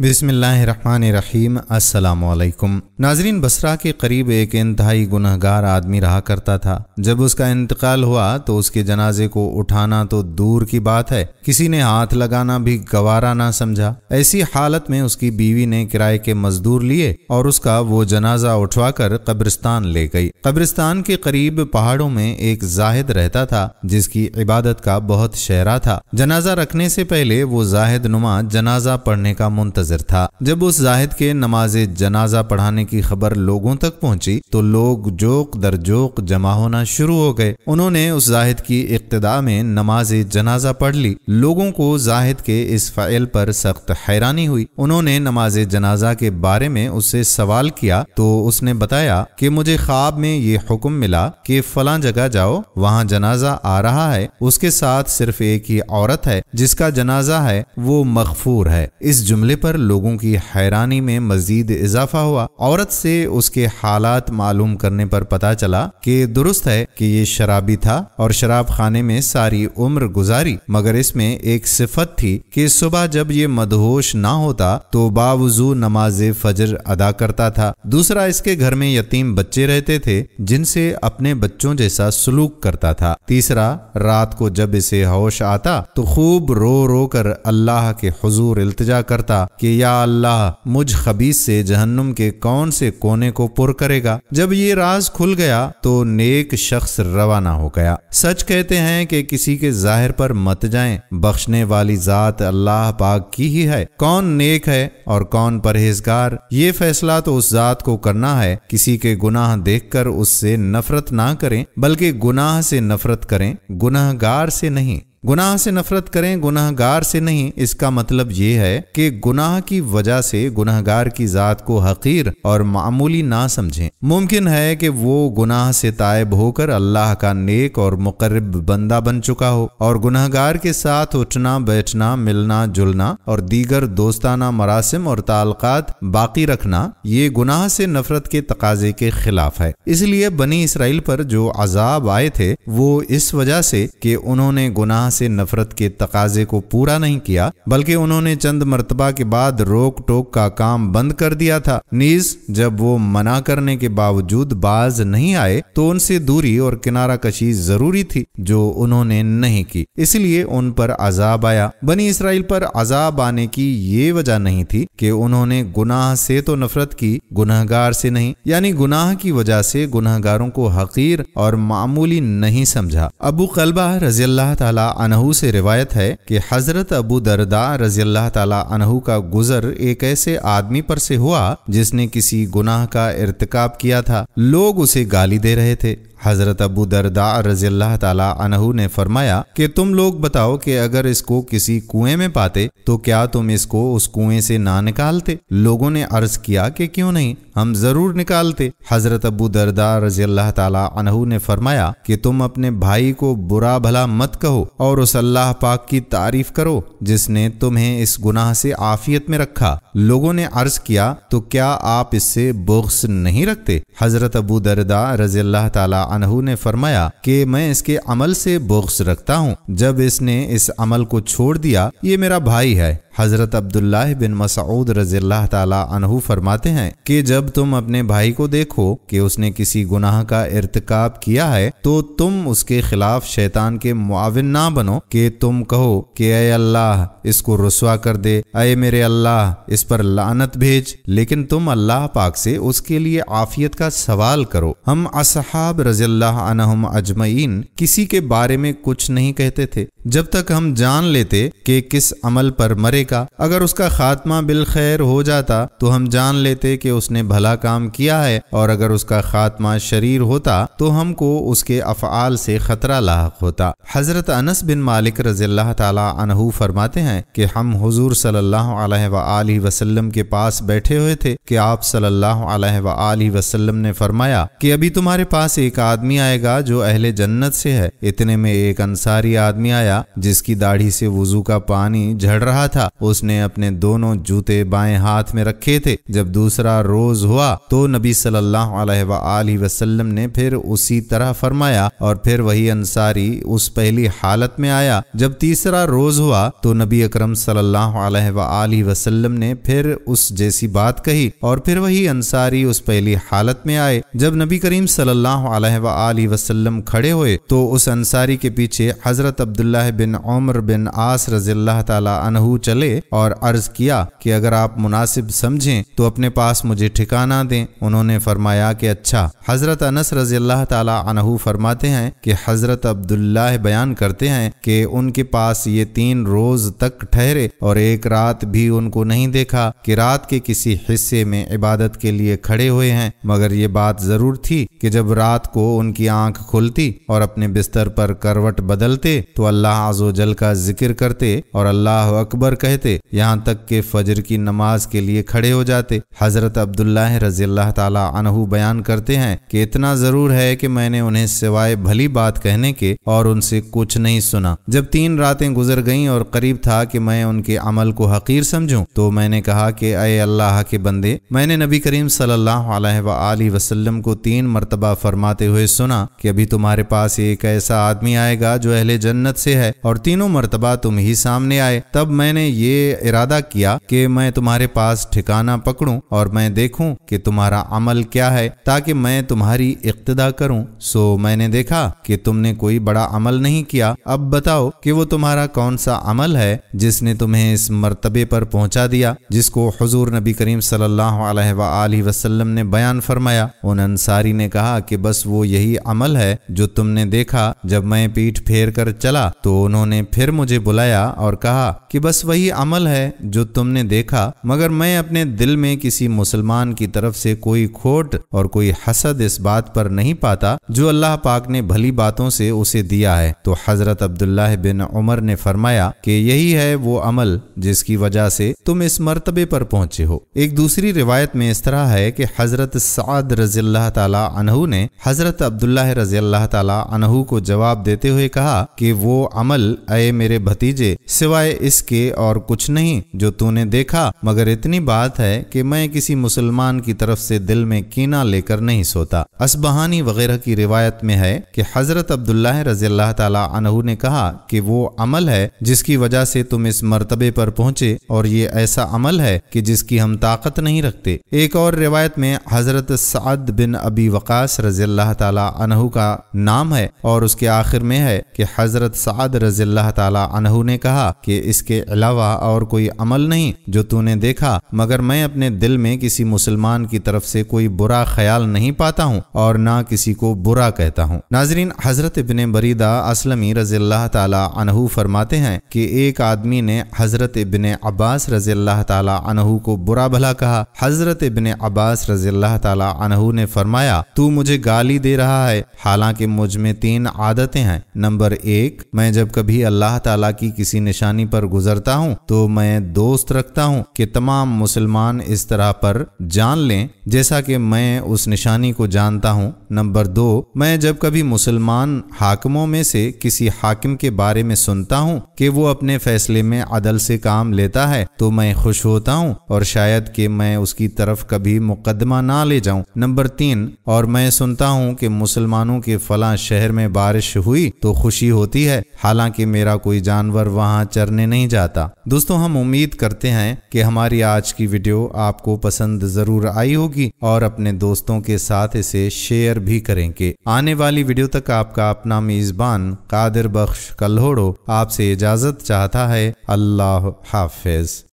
बिस्मिल्लाहिर्रहमानिर्रहीम अस्सलामुअलैकुम। नाजरीन, बसरा के करीब एक इंतहाई गुनहगार आदमी रहा करता था। जब उसका इंतकाल हुआ तो उसके जनाजे को उठाना तो दूर की बात है, किसी ने हाथ लगाना भी गवारा ना समझा। ऐसी हालत में उसकी बीवी ने किराए के मजदूर लिए और उसका वो जनाजा उठवाकर कब्रिस्तान ले गई। कब्रिस्तान के करीब पहाड़ों में एक जाहिद रहता था जिसकी इबादत का बहुत शहरा था। जनाजा रखने से पहले वो जाहिद नुमा जनाजा पढ़ने का मुंतज़िर था। जब उस जाहिद के नमाजे जनाजा पढ़ाने की खबर लोगों तक पहुंची तो लोग जोक दर जोक जमा होना शुरू हो गए। उन्होंने उस जाहिद की इक्तदा में नमाजे जनाजा पढ़ ली। लोगों को जाहिद के इस फ़ाइल पर सख्त हैरानी हुई। उन्होंने नमाजे जनाजा के बारे में उससे सवाल किया तो उसने बताया कि मुझे ख्वाब में ये हुक्म मिला कि फलां जगह जाओ, वहाँ जनाजा आ रहा है, उसके साथ सिर्फ एक ही औरत है जिसका जनाजा है, वो मगफूर है। इस जुमले पर लोगों की हैरानी में मजीद इजाफा हुआ। औरत से उसके हालात मालूम करने पर पता चला कि दुरुस्त है कि ये शराबी था और शराब खाने में सारी उम्र गुजारी, मगर इसमें एक सिफत थी कि सुबह जब ये मदहोश ना होता तो बावजू नमाज फजर अदा करता था। दूसरा, इसके घर में यतीम बच्चे रहते थे जिनसे अपने बच्चों जैसा सलूक करता था। तीसरा, रात को जब इसे होश आता तो खूब रो रो कर अल्लाह के हुजूर इल्तिजा करता कि या अल्लाह, मुझ खबीस से जहन्नुम के कौन से कोने को पुर करेगा। जब ये राज खुल गया तो नेक शख्स रवाना हो गया। सच कहते हैं कि किसी के जाहिर पर मत जाएं, बख्शने वाली जात अल्लाह पाक की ही है। कौन नेक है और कौन परहेजगार, ये फैसला तो उस जात को करना है। किसी के गुनाह देखकर उससे नफरत ना करें बल्कि गुनाह से नफरत करें, गुनाहगार से नहीं। गुनाह से नफरत करें, गुनाहगार से नहीं। इसका मतलब ये है कि गुनाह की वजह से गुनाहगार की जात को हकीर और मामूली ना समझें। मुमकिन है कि वो गुनाह से तायब होकर अल्लाह का नेक और मुकर्रब बंदा बन चुका हो और गुनाहगार के साथ उठना बैठना, मिलना जुलना और दीगर दोस्ताना मरासिम और ताल्लुकात बाकी रखना, ये गुनाह से नफरत के तकाजे के खिलाफ है। इसलिए बनी इसराइल पर जो अजाब आए थे वो इस वजह से कि उन्होंने गुनाह से नफरत के तकाजे को पूरा नहीं किया, बल्कि उन्होंने चंद मरतबा के बाद रोक टोक का काम बंद कर दिया था। नीज जब वो मना करने के बावजूद बाज नहीं आए तो उनसे दूरी और किनारा कशी जरूरी थी, जो उन्होंने नहीं की, इसलिए उन पर अजाब आया। बनी इसराइल पर अजाब आने की ये वजह नहीं थी कि उन्होंने गुनाह से तो नफरत की, गुनाहगार से नहीं। यानी गुनाह की वजह से गुनाहगारों को हकीर और मामूली नहीं समझा। अबू कलबा रजी अल्लाह तआला अनहु से रिवायत है कि हजरत अबू दरदा रजी अल्लाह ताला अनहु का गुजर एक ऐसे आदमी पर से हुआ जिसने किसी गुनाह का इर्तिकाब किया था। लोग उसे गाली दे रहे थे। हज़रत अबू दरदा रज़ी अल्लाह ताला अन्हु ने फरमाया कि तुम लोग बताओ कि अगर इसको किसी कुएं में पाते तो क्या तुम इसको उस कुएं से ना निकालते? लोगों ने अर्ज किया कि क्यों नहीं, हम जरूर निकालते। हज़रत अबू दरदा रज़ी अल्लाह ताला अन्हु ने फरमाया कि तुम अपने भाई को बुरा भला मत कहो और उस अल्लाह पाक की तारीफ करो जिसने तुम्हें इस गुनाह से आफियत में रखा। लोगों ने अर्ज किया तो क्या आप इससे बुग़्ज़ नहीं रखते? हज़रत अबू दरदा रज़ी अल्लाह ताला अनहु ने फरमाया कि मैं इसके अमल से बुग़्ज़ रखता हूँ। जब इसने इस अमल को छोड़ दिया, ये मेरा भाई है। हज़रत अब्दुल्लाह बिन मसऊद रज़ियल्लाहु ताला अन्हु फरमाते हैं कि जब तुम अपने भाई को देखो कि उसने किसी गुनाह का इर्तिकाब किया है तो तुम उसके खिलाफ शैतान के मुआविन ना बनो कि तुम कहो कि ऐ अल्लाह, इसको रुसवा कर दे, ऐ मेरे अल्लाह, इस पर लानत भेज। लेकिन तुम अल्लाह पाक से उसके लिए आफियत का सवाल करो। हम असहाब रज़ियल्लाहु अन्हुम अजमईन किसी के बारे में कुछ नहीं कहते थे जब तक हम जान लेते कि किस अमल पर मरे का। अगर उसका खात्मा बिल खैर हो जाता तो हम जान लेते कि उसने भला काम किया है, और अगर उसका खात्मा शरीर होता तो हमको उसके अफआल से खतरा लाहक होता। हजरत अनस बिन मालिक रज़ियल्लाहु ताला अन्हु फरमाते हैं कि हम हुजूर सल्लल्लाहु अलैहि वालैहि वसल्लम के पास बैठे हुए थे कि आप सल्लल्लाहु अलैहि वालैहि वसल्लम ने फरमाया कि अभी तुम्हारे पास एक आदमी आएगा जो अहले जन्नत से है। इतने में एक अंसारी आदमी आया जिसकी दाढ़ी से वुजू का पानी झड़ रहा था। उसने अपने दोनों जूते बाएं हाथ में रखे थे। जब दूसरा रोज हुआ तो नबी सल्लल्लाहु अलैहि वसल्लम ने फिर उसी तरह फरमाया और फिर वही अंसारी उस पहली हालत में आया। जब तीसरा रोज हुआ तो नबी अकरम सल्लल्लाहु अलैहि वसल्लम ने फिर उस जैसी बात कही और फिर वही अंसारी उस पहली हालत में आए। जब नबी करीम सल्लल्लाहु अलैहि वसल्लम खड़े हुए तो उस अंसारी के पीछे हजरत अब्दुल्लाह बिन उमर बिन आस रज़ियल्लाहु ताला अन्हु चले और अर्ज किया कि अगर आप मुनासिब समझें तो अपने पास मुझे ठिकाना दें। उन्होंने फरमाया कि अच्छा। हजरत अनस रज़ियल्लाहु ताला अन्हु फरमाते हैं कि हजरत अब्दुल्लाह बयान करते हैं कि उनके पास ये 3 रोज तक ठहरे और एक रात भी उनको नहीं देखा कि रात के किसी हिस्से में इबादत के लिए खड़े हुए हैं, मगर ये बात जरूर थी कि जब रात को उनकी आंख खुलती और अपने बिस्तर पर करवट बदलते तो अल्लाह आज़ो जल का जिक्र करते और अल्लाह अकबर कहते, यहाँ तक के फजर की नमाज के लिए खड़े हो जाते। हजरत अब्दुल्लाह रज़ियल्लाहु ताला अन्हु बयान करते हैं कि इतना जरूर है कि मैंने उन्हें सिवाय भली बात कहने के और उनसे कुछ नहीं सुना। जब 3 रातें गुजर गईं और करीब था कि मैं उनके अमल को हकीर समझूं तो मैंने कहा कि अय अल्लाह के बंदे, मैंने नबी करीम सल्लल्लाहु अलैहि वसल्लम को 3 मरतबा फरमाते हुए सुना कि अभी तुम्हारे पास एक ऐसा आदमी आएगा जो अहले जन्नत से है और 3 मरतबा तुम ही सामने आए। तब मैंने ये इरादा किया कि मैं तुम्हारे पास ठिकाना पकड़ूं और मैं देखूं कि तुम्हारा अमल क्या है ताकि मैं तुम्हारी इक्तदा करूं। सो मैंने देखा कि तुमने कोई बड़ा अमल नहीं किया। अब बताओ कि वो तुम्हारा कौन सा अमल है जिसने तुम्हें इस मरतबे पर पहुंचा दिया जिसको हुजूर नबी करीम सल्लल्लाहु अलैहि वसल्लम ने बयान फरमाया। उन अंसारी ने कहा कि बस वो यही अमल है जो तुमने देखा। जब मैं पीठ फेर कर चला तो उन्होंने फिर मुझे बुलाया और कहा कि बस वही अमल है जो तुमने देखा, मगर मैं अपने दिल में किसी मुसलमान की तरफ से कोई खोट और कोई हसद इस बात पर नहीं पाता जो अल्लाह पाक ने भली बातों से उसे दिया है। तो हजरत अब्दुल्लाह बिन उमर ने फरमाया कि यही है वो अमल जिसकी वजह से तुम इस मर्तबे पर पहुंचे हो। एक दूसरी रिवायत में इस तरह है कि हजरत साद रज़ियल्लाहु ताला अन्हु ने हजरत अब्दुल्लाह रज़ियल्लाहु ताला अन्हु को जवाब देते हुए कहा कि वो अमल अये मेरे भतीजे सिवाय इसके और कुछ नहीं जो तूने देखा, मगर इतनी बात है कि मैं किसी मुसलमान की तरफ से दिल में कीना लेकर नहीं सोता। असबहानी वगैरह की रिवायत में है कि हजरत अब्दुल्लाह रज़ियल्लाहु ताला अन्हु ने कहा कि वो अमल है जिसकी वजह से तुम इस मर्तबे पर पहुंचे और ये ऐसा अमल है कि जिसकी हम ताकत नहीं रखते। एक और रिवायत में हजरत साद बिन अबी वकास रज़ियल्लाहु ताला अन्हु का नाम है और उसके आखिर में है कि हजरत साद रज़ियल्लाहु ताला अन्हु ने कहा कि इसके अलावा और कोई अमल नहीं जो तूने देखा, मगर मैं अपने दिल में किसी मुसलमान की तरफ से कोई बुरा ख्याल नहीं पाता हूँ और ना किसी को बुरा कहता हूँ। नाजरीन, हजरत इब्ने बरीदा असलमी रज़ियल्लाहु ताला अन्हु फरमाते हैं कि एक आदमी ने हजरत इब्ने अब्बास रज़ियल्लाहु ताला अन्हु को बुरा भला कहा। हजरत इब्ने अब्बास रज़ियल्लाहु ताला अन्हु ने फरमाया, तू मुझे गाली दे रहा है, हालांकि मुझ में 3 आदतें हैं। नंबर 1, मैं जब कभी अल्लाह ताला की किसी निशानी पर गुजरता हूँ तो मैं दोस्त रखता हूँ कि तमाम मुसलमान इस तरह पर जान लें जैसा कि मैं उस निशानी को जानता हूँ। नंबर 2, मैं जब कभी मुसलमान हाकिमों में से किसी हाकिम के बारे में सुनता हूँ कि वो अपने फैसले में अदल से काम लेता है तो मैं खुश होता हूँ और शायद कि मैं उसकी तरफ कभी मुकदमा ना ले जाऊँ। नंबर 3, और मैं सुनता हूँ कि मुसलमानों के फलां शहर में बारिश हुई तो खुशी होती है, हालांकि मेरा कोई जानवर वहाँ चरने नहीं जाता। दोस्तों, हम उम्मीद करते हैं कि हमारी आज की वीडियो आपको पसंद जरूर आई होगी और अपने दोस्तों के साथ इसे शेयर भी करेंगे। आने वाली वीडियो तक आपका अपना मेजबान कादिर बख्श कल्होड़ो आपसे इजाजत चाहता है। अल्लाह हाफिज।